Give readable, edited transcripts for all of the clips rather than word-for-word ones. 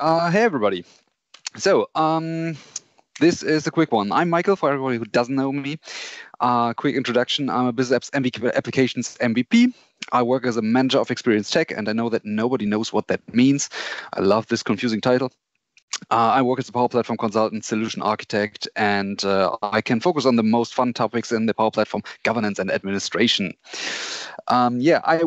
Hey everybody. So this is a quick one. I'm Michael, for everybody who doesn't know me. Quick introduction, I'm a business apps applications MVP. I work as a manager of experience tech, and I know that nobody knows what that means. I love this confusing title. I work as a Power Platform consultant, solution architect, and I can focus on the most fun topics in the Power Platform governance and administration. Yeah, I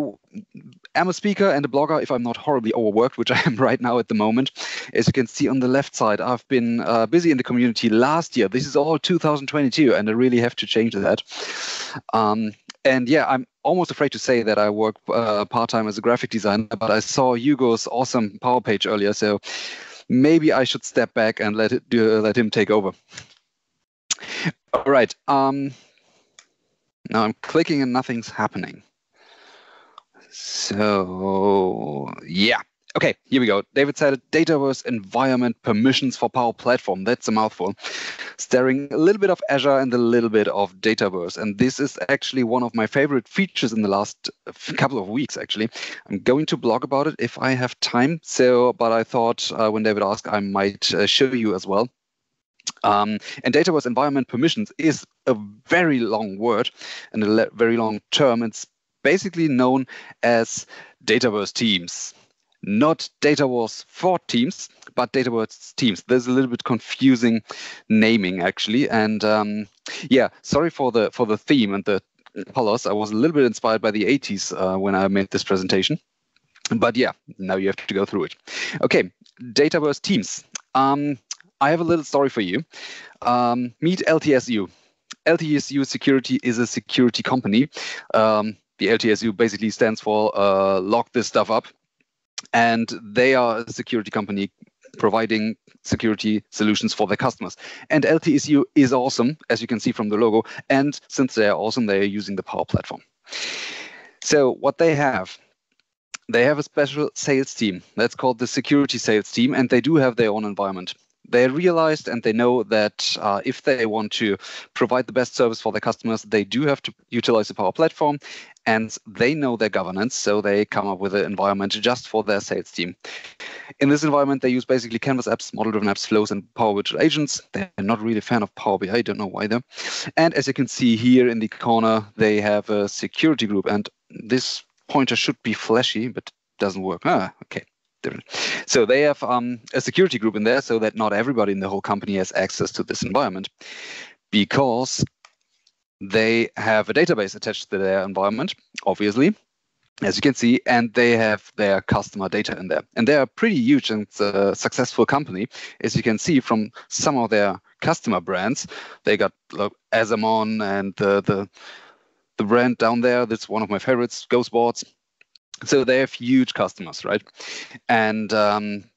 am a speaker and a blogger if I'm not horribly overworked, which I am right now at the moment. As you can see on the left side, I've been busy in the community last year. This is all 2022, and I really have to change that. And yeah, I'm almost afraid to say that I work part-time as a graphic designer, but I saw Hugo's awesome Power page earlier, so maybe I should step back and let him take over. All right. Now I'm clicking and nothing's happening. So yeah. Okay, here we go. David said Dataverse environment permissions for Power Platform. That's a mouthful. Staring a little bit of Azure and a little bit of Dataverse. And this is actually one of my favorite features in the last couple of weeks, actually. I'm going to blog about it if I have time. So, but I thought when David asked, I might show you as well. And Dataverse environment permissions is a very long word and a very long term. It's basically known as Dataverse teams. Not Dataverse for teams, but Dataverse teams. There's a little bit confusing naming actually, and yeah, sorry for the theme and the colors. I was a little bit inspired by the 80s when I made this presentation, but yeah, now you have to go through it. Okay, Dataverse teams. I have a little story for you. Meet LTSU. LTSU Security is a security company. The LTSU basically stands for lock this stuff up. And they are a security company providing security solutions for their customers. And LTSU is awesome, as you can see from the logo. And since they are awesome, they are using the Power Platform. So what they have a special sales team that's called the security sales team, and they do have their own environment. They realized and they know that if they want to provide the best service for their customers, they do have to utilize the Power Platform, and they know their governance, so they come up with an environment just for their sales team. In this environment, they use basically Canvas apps, model-driven apps, flows, and Power Virtual Agents. They're not really a fan of Power BI, I don't know why though. And as you can see here in the corner, they have a security group, and this pointer should be flashy, but doesn't work. Ah, okay. So they have a security group in there so that not everybody in the whole company has access to this environment, because they have a database attached to their environment, obviously, as you can see, and they have their customer data in there. And they are a pretty huge and successful company. As you can see from some of their customer brands, they got Azamon and the brand down there, that's one of my favorites, Ghostbots. So they have huge customers, right? And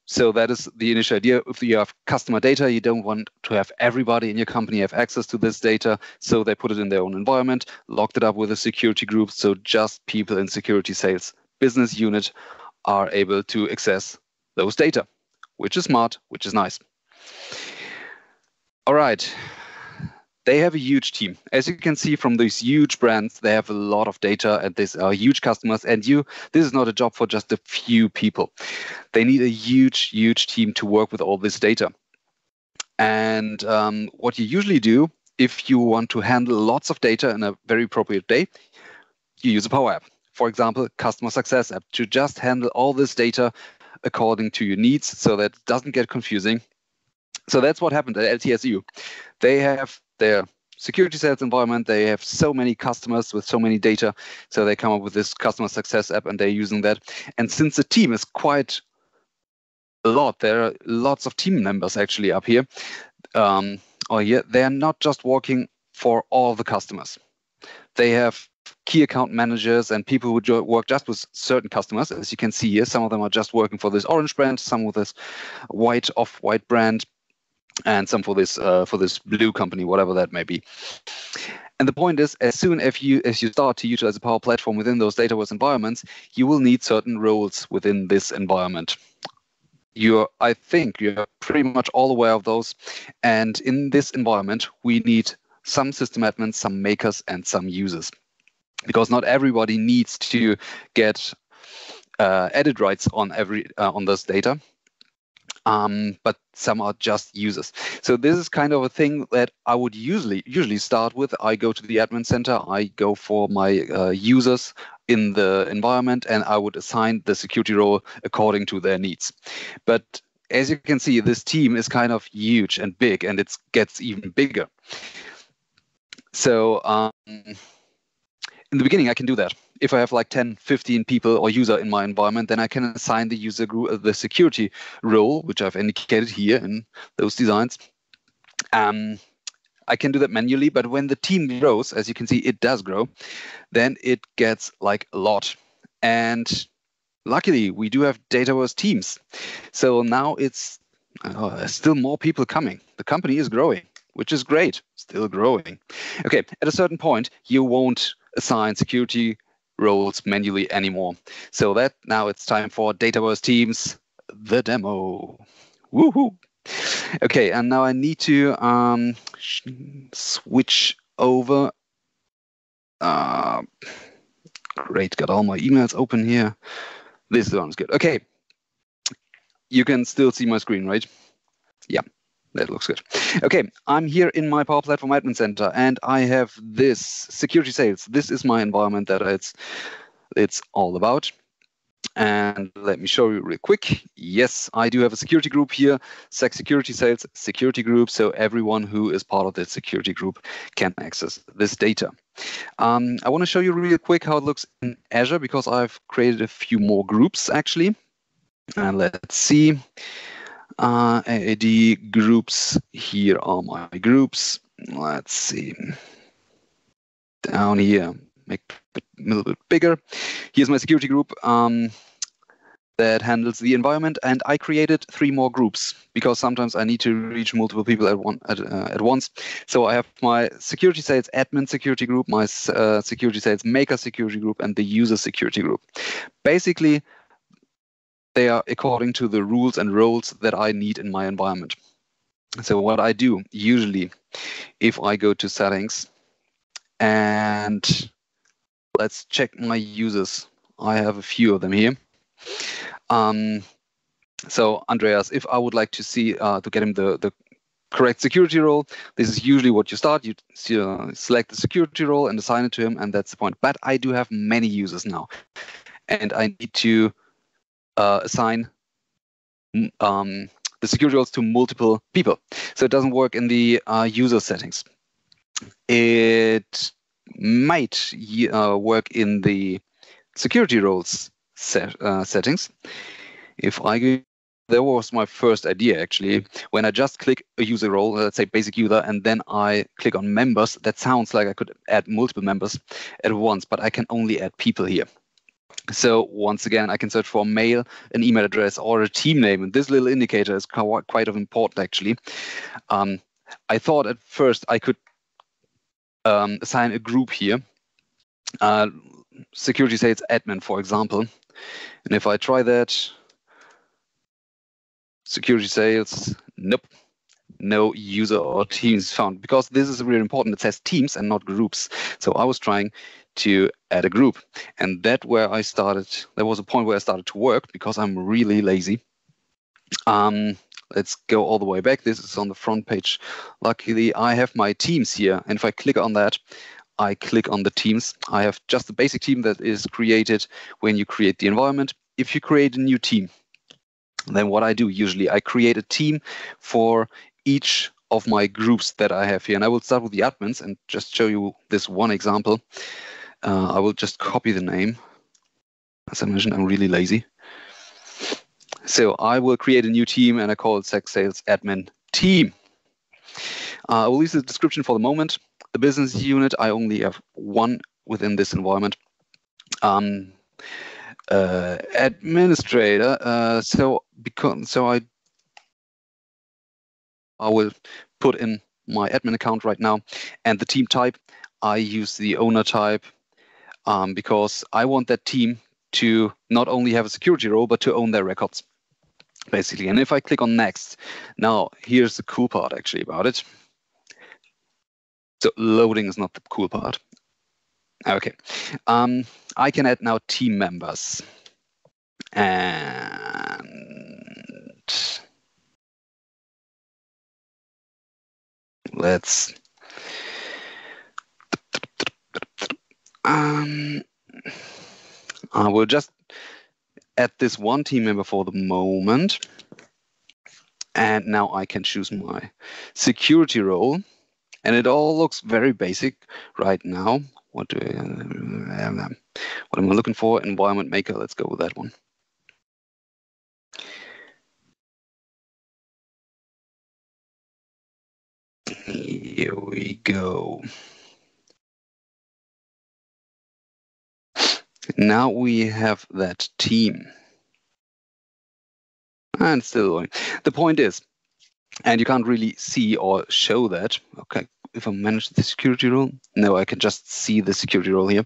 so that is the initial idea. If you have customer data, you don't want to have everybody in your company have access to this data. So they put it in their own environment, locked it up with a security group. So just people in security sales business unit are able to access those data, which is smart, which is nice. All right. They have a huge team. As you can see from these huge brands, they have a lot of data, and these are huge customers. And this is not a job for just a few people. They need a huge, huge team to work with all this data. And what you usually do, if you want to handle lots of data in a very appropriate way, you use a Power App. For example, customer success app to just handle all this data according to your needs so that it doesn't get confusing. So that's what happened at LTSU. They have their security sales environment. They have so many customers with so many data. So they come up with this customer success app, and they're using that. And since the team is quite a lot, there are lots of team members actually up here. They're not just working for all the customers. They have key account managers and people who work just with certain customers. As you can see here, some of them are just working for this orange brand, some with this white, off-white brand, and some for this blue company, whatever that may be. And the point is, as soon as you start to utilize the Power Platform within those Dataverse environments, you will need certain roles within this environment. I think you're pretty much all aware of those. And in this environment, we need some system admins, some makers, and some users, because not everybody needs to get edit rights on this data. but some are just users. So this is kind of a thing that I would usually start with. I go to the admin center, I go for my users in the environment, and I would assign the security role according to their needs. But as you can see, this team is kind of huge and big, and it gets even bigger. So in the beginning, I can do that. If I have like 10, 15 people or user in my environment, then I can assign the user group the security role, which I've indicated here in those designs. I can do that manually, but when the team grows, as you can see, it does grow, then it gets like a lot. And luckily, we do have Dataverse teams. So now it's still more people coming. The company is growing, which is great, still growing. Okay, at a certain point, you won't assign security roles manually anymore. So that now it's time for Dataverse teams, the demo. Woohoo! Okay, and now I need to switch over. Great, got all my emails open here. This one is good. Okay, you can still see my screen, right? Yeah, that looks good. Okay, I'm here in my Power Platform Admin Center, and I have this security sales. This is my environment that it's all about. And let me show you real quick. Yes, I do have a security group here, security sales, security group. So everyone who is part of the security group can access this data. I want to show you real quick how it looks in Azure, because I've created a few more groups actually. And let's see, AD groups, here are my groups. Let's see, down here, make it a little bit bigger. Here's my security group that handles the environment, and I created 3 more groups because sometimes I need to reach multiple people at once. So I have my security sales admin security group, my security sales maker security group, and the user security group. Basically, they are according to the rules and roles that I need in my environment. So what I do usually, if I go to settings and let's check my users. I have a few of them here. So Andreas, if I would like to see to get him the correct security role, this is usually what you start. You select the security role and assign it to him, and that's the point. But I do have many users now, and I need to assign the security roles to multiple people. So it doesn't work in the user settings. It might work in the security roles settings. If I go, there was my first idea actually. When I just click a user role, let's say basic user, and then I click on members, that sounds like I could add multiple members at once, but I can only add people here. So once again, I can search for a mail, an email address, or a team name. And this little indicator is quite important actually. I thought at first I could assign a group here, security sales admin, for example. And if I try that, security sales, nope, no user or teams found, because this is really important. It says teams and not groups. So I was trying to add a group, and that where I started, there was a point where I started to work because I'm really lazy. Let's go all the way back. This is on the front page. Luckily, I have my teams here. And if I click on that, I click on the teams. I have just the basic team that is created when you create the environment. If you create a new team, then what I do usually, I create a team for each of my groups that I have here. And I will start with the admins and just show you this one example. I will just copy the name. As I mentioned, I'm really lazy. So I will create a new team, and I call it Sec Sales Admin Team. I will leave the description for the moment. The business unit, I only have one within this environment. Administrator. So I will put in my admin account right now, and the team type. I use the owner type because I want that team to not only have a security role but to own their records. Basically, and if I click on next, now here's the cool part actually about it. So loading is not the cool part. Okay, I can add now team members, and that's I will just add this one team member for the moment. And now I can choose my security role. And it all looks very basic right now. What do I, what am I looking for? Environment maker. Let's go with that one. Here we go. Now we have that team. And still going. The point is, and you can't really see or show that. Okay, if I manage the security role, no, I can just see the security role here.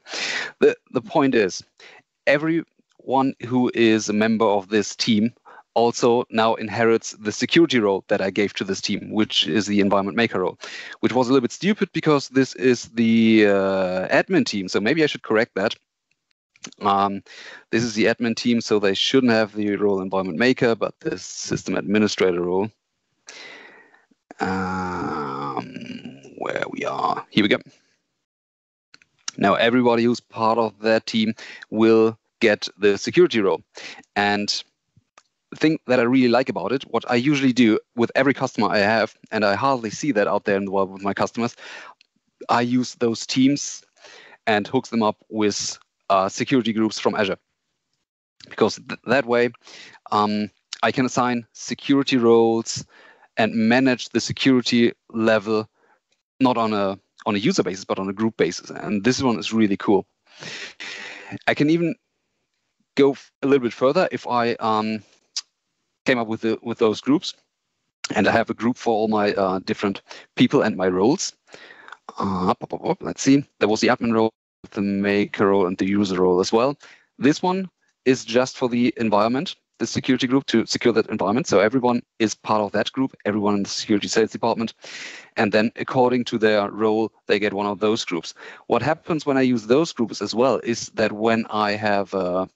The point is, everyone who is a member of this team also now inherits the security role that I gave to this team, which is the environment maker role, which was a little bit stupid because this is the admin team. So maybe I should correct that. This is the admin team, so they shouldn't have the role environment maker, but the system administrator role. Where we are, here we go. Now everybody who's part of that team will get the security role. And the thing that I really like about it, what I usually do with every customer I have, and I hardly see that out there in the world with my customers, I use those teams and hook them up with security groups from Azure, because that way I can assign security roles and manage the security level, not on a user basis, but on a group basis. And this one is really cool. I can even go a little bit further if I came up with those groups, and I have a group for all my different people and my roles. Let's see, there was the admin role, the maker role and the user role as well. This one is just for the environment, the security group, to secure that environment. So everyone is part of that group, everyone in the security sales department. And then according to their role, they get one of those groups. What happens when I use those groups as well is that when I have an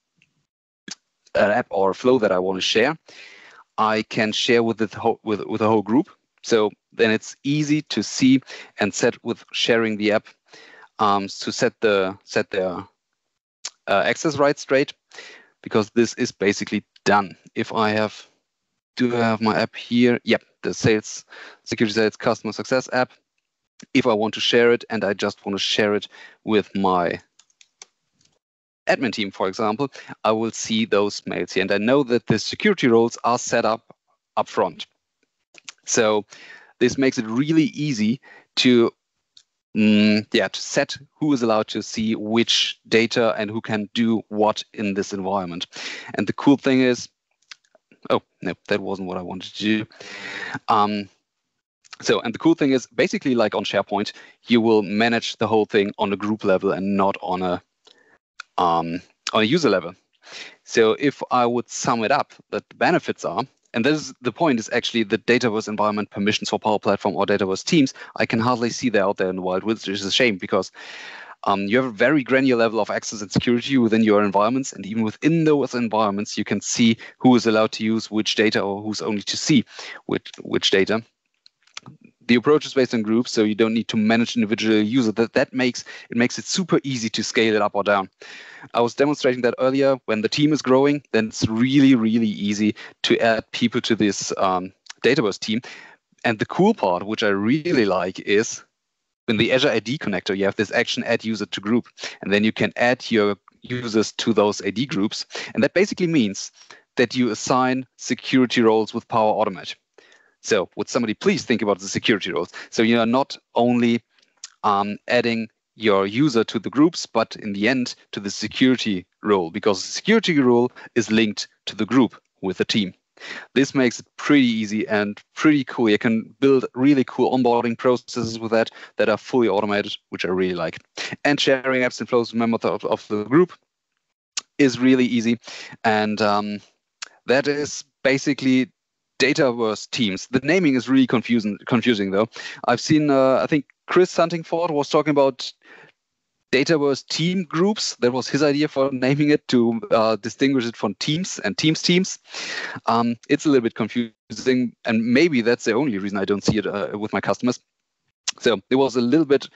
app or a flow that I want to share, I can share with the whole, with the whole group. So then it's easy to see and set with sharing the app. To set their access rights straight, because this is basically done. If I have, do I have my app here? Yep, the sales, security sales customer success app. If I want to share it, and I just want to share it with my admin team, for example, I will see those mails here. And I know that the security roles are set up upfront. So this makes it really easy to to set who is allowed to see which data and who can do what in this environment. And the cool thing is, oh, no, that wasn't what I wanted to do. And the cool thing is, basically like on SharePoint, you will manage the whole thing on a group level and not on a user level. So if I would sum it up, that the benefits are, and this is the point, is actually the Dataverse environment permissions for Power Platform or Dataverse teams, I can hardly see that out there in the wild, which is a shame, because you have a very granular level of access and security within your environments. And even within those environments, you can see who is allowed to use which data or who's only to see which data. The approach is based on groups, so you don't need to manage individual users. That makes it super easy to scale it up or down. I was demonstrating that earlier. When the team is growing, then it's really, really easy to add people to this Dataverse team. And the cool part, which I really like, is in the Azure AD connector, you have this action add user to group, and then you can add your users to those AD groups. And that basically means that you assign security roles with Power Automate. So would somebody please think about the security roles? So you are not only adding your user to the groups, but in the end to the security role, because the security role is linked to the group with the team. This makes it pretty easy and pretty cool. You can build really cool onboarding processes with that are fully automated, which I really like. And sharing apps and flows with members of the group is really easy. And that is basically Dataverse teams. The naming is really confusing though. I've seen, I think Chris Huntingford was talking about Dataverse team groups. That was his idea for naming it, to distinguish it from teams and teams. It's a little bit confusing, and maybe that's the only reason I don't see it with my customers. So it was a little bit,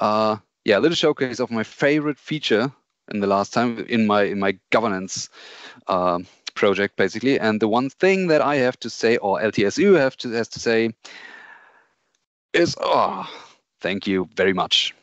yeah, a little showcase of my favorite feature in the last time in my governance project, basically. And the one thing that I have to say, or LTSU has to say, is, oh, thank you very much.